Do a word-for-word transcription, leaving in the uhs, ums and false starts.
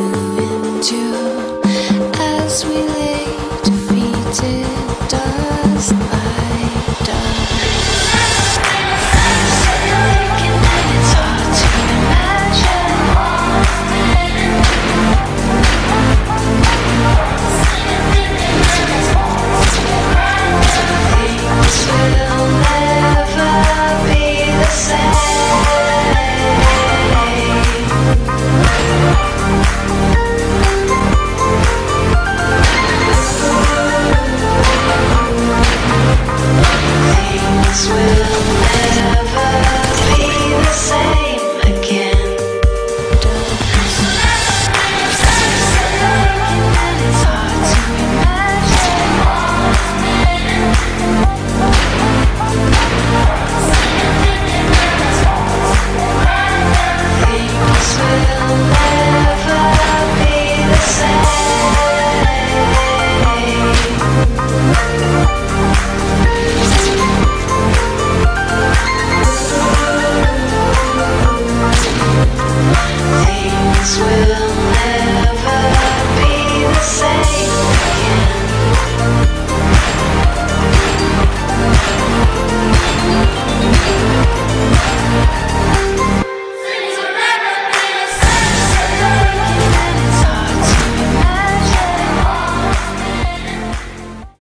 into as we live.